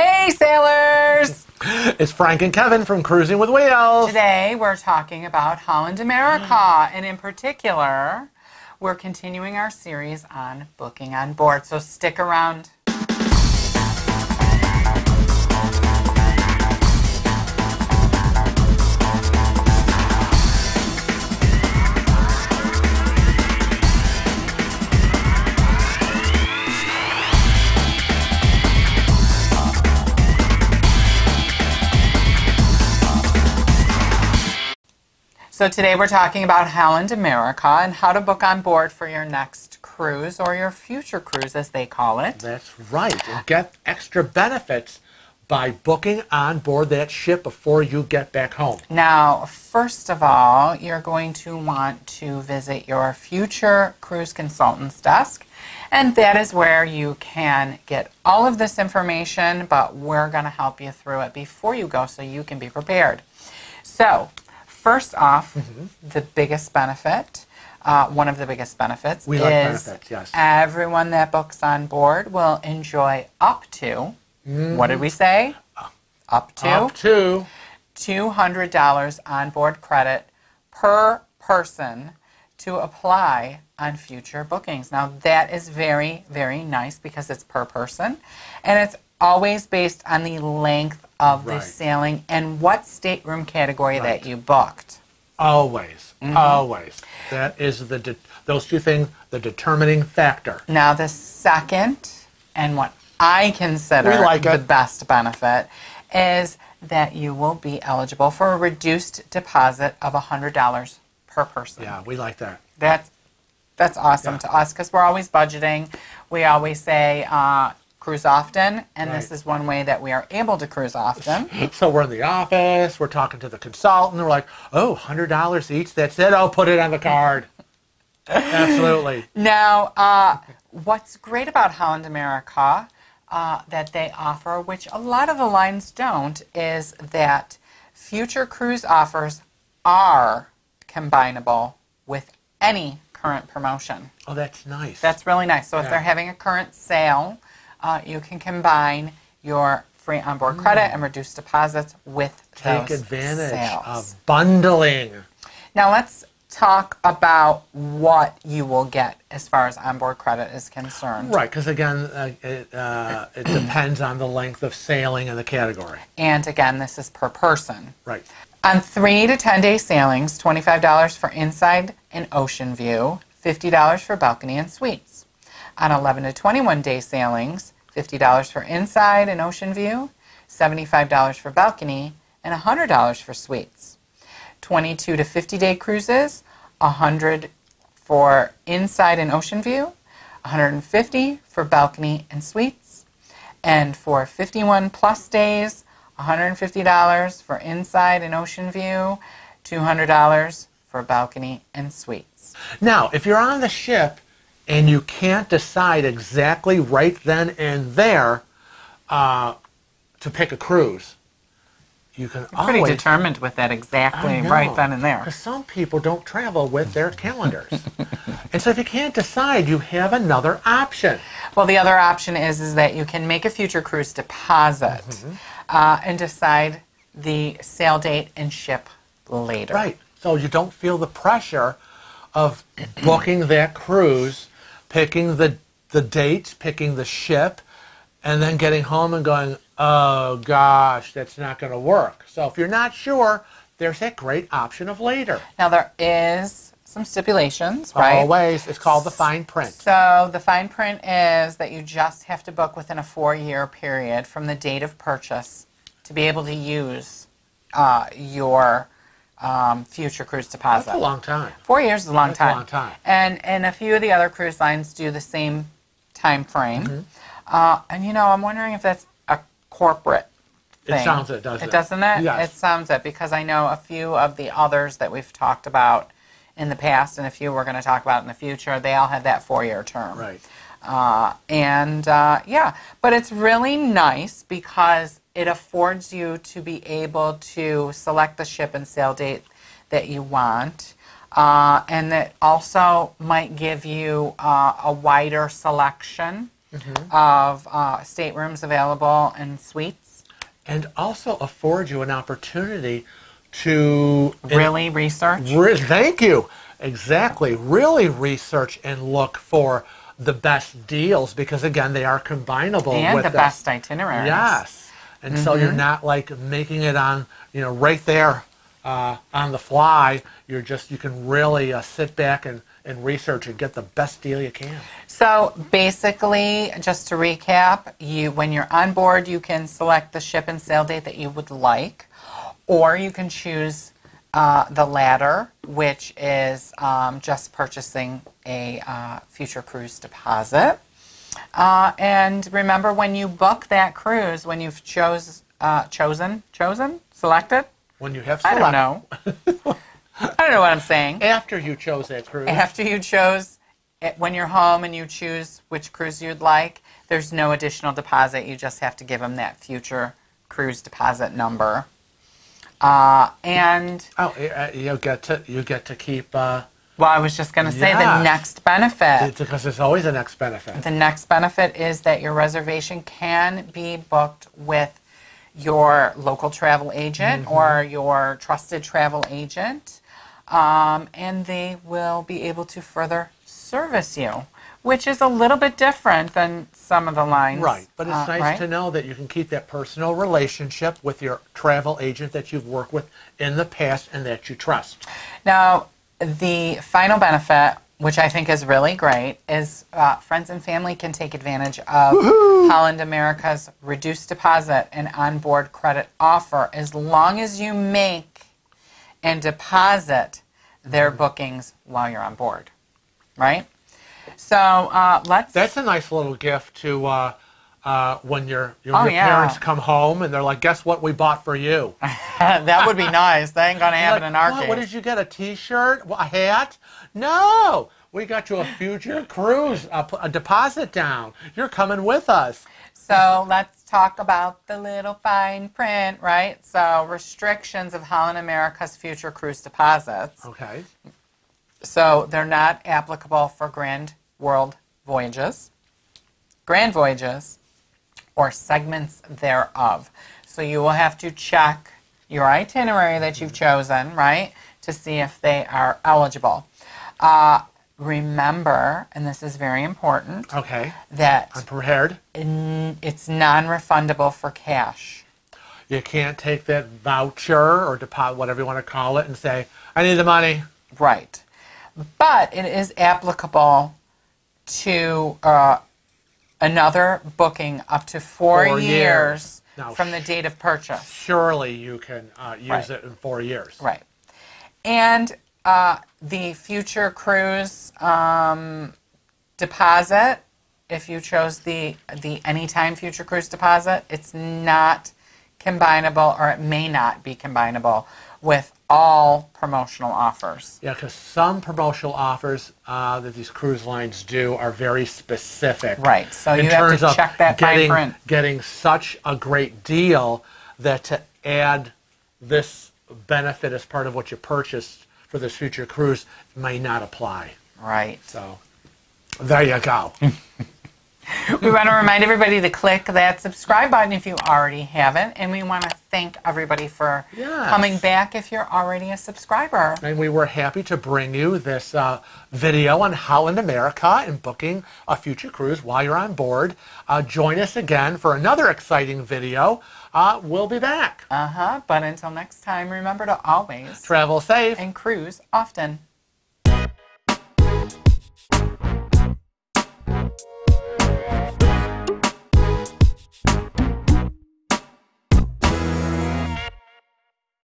Hey, sailors! It's Frank and Kevin from Cruising with Wheels. Today, we're talking about Holland America, and in particular, we're continuing our series on booking on board, so stick around. So today we're talking about Holland America and how to book on board for your next cruise or your future cruise, as they call it. That's right. And get extra benefits by booking on board that ship before you get back home. Now, first of all, you're going to want to visit your future cruise consultant's desk, and that is where you can get all of this information, but we're going to help you through it before you go so you can be prepared. So, first off, the biggest benefit, one of the biggest benefits, is everyone that books on board will enjoy up to, what did we say? Up to $200 onboard credit per person to apply on future bookings. Now, that is very, very nice because it's per person, and it's always based on the length of the sailing and what stateroom category that you booked. Always, always. That is those two things, the determining factor. Now, the second, and what I consider the best benefit, is that you will be eligible for a reduced deposit of $100 per person. Yeah, we like that. That's awesome to us because we're always budgeting. We always say, cruise often, and this is one way that we are able to cruise often. So we're in the office, we're talking to the consultant, we're like, oh, $100 each, that's it, I'll put it on the card. Absolutely. Now, what's great about Holland America that they offer, which a lot of the lines don't, is that future cruise offers are combinable with any current promotion. Oh, that's nice. That's really nice. So if they're having a current sale, you can combine your free onboard credit and reduce deposits with those sales. Take advantage of bundling. Now let's talk about what you will get as far as onboard credit is concerned. Right, because again, it depends on the length of sailing and the category. And again, this is per person. Right. On 3- to 10-day sailings, $25 for inside and ocean view, $50 for balcony and suites. On 11 to 21-day sailings, $50 for inside and ocean view, $75 for balcony, and $100 for suites. 22 to 50-day cruises, $100 for inside and ocean view, $150 for balcony and suites, and for 51-plus days, $150 for inside and ocean view, $200 for balcony and suites. Now, if you're on the ship and you can't decide exactly right then and there to pick a cruise, you can always... Pretty determined with that exactly right then and there. Because some people don't travel with their calendars. And so if you can't decide, you have another option. Well, the other option is that you can make a future cruise deposit and decide the sail date and ship later. Right. So you don't feel the pressure of booking that cruise, picking the dates, picking the ship, and then getting home and going, oh gosh, that's not going to work. So if you're not sure, there's that great option of later. Now there is some stipulations, right? Always. It's called the fine print. So the fine print is that you just have to book within a 4-year period from the date of purchase to be able to use your future cruise deposit. That's a long time. 4 years is a long time. That's a long time. And a few of the other cruise lines do the same time frame. And you know, I'm wondering if that's a corporate thing. It sounds it, doesn't it? Doesn't it? Yes. It sounds it, because I know a few of the others that we've talked about in the past and a few we're going to talk about in the future, they all have that 4-year term. Right. Yeah, but it's really nice because it affords you to be able to select the ship and sail date that you want, and that also might give you a wider selection mm-hmm. of staterooms available and suites. And also afford you an opportunity to... really research? Thank you. Exactly. Really research and look for the best deals because, again, they are combinable and with... And the best itineraries. Yes. And mm-hmm. so you're not, like, making it on, you know, right there on the fly. You're just, you can really sit back and research and get the best deal you can. So basically, just to recap, you when you're on board, you can select the ship and sail date that you would like, or you can choose the latter, which is just purchasing a future cruise deposit. And remember, when you book that cruise, when you've selected? When you have selected. I don't know. I don't know what I'm saying. After you chose that cruise. After you chose, when you're home and you choose which cruise you'd like, there's no additional deposit. You just have to give them that future cruise deposit number. And... Oh, you get to keep... Well, I was just going to say the next benefit. Because there's always a next benefit. The next benefit is that your reservation can be booked with your local travel agent mm-hmm. or your trusted travel agent. And they will be able to further service you, which is a little bit different than some of the lines. Right, but it's nice to know that you can keep that personal relationship with your travel agent that you've worked with in the past and that you trust. Now, the final benefit, which I think is really great, is friends and family can take advantage of Woohoo! Holland America's reduced deposit and onboard credit offer as long as you make and deposit their bookings while you're on board, right? So let's... That's a nice little gift to when your parents come home and they're like, guess what we bought for you? That would be nice. That ain't going to happen like, in our case. What did you get, a T-shirt? A hat? No! We got you a future cruise, a deposit down. You're coming with us. So let's talk about the little fine print, right? So restrictions of Holland America's future cruise deposits. Okay. So they're not applicable for grand world voyages, grand voyages, or segments thereof. So you will have to check your itinerary that you've chosen, right, to see if they are eligible. Remember, and this is very important, okay, that I'm prepared. It's non-refundable for cash. You can't take that voucher or deposit, whatever you want to call it, and say, I need the money. Right. But it is applicable to another booking up to four years now, from the date of purchase. Surely you can use it in 4 years. Right. And the future cruise deposit, if you chose the anytime future cruise deposit, it's not combinable, or it may not be combinable with all promotional offers. Yeah, because some promotional offers that these cruise lines do are very specific. Right, so you have to check that fine print. Getting such a great deal that to add this benefit as part of what you purchased for this future cruise may not apply. Right. So, there you go. We want to remind everybody to click that subscribe button if you already haven't. And we want to thank everybody for coming back if you're already a subscriber. And we were happy to bring you this video on Holland America and booking a future cruise while you're on board. Join us again for another exciting video. We'll be back. Uh-huh. But until next time, remember to always travel safe and cruise often.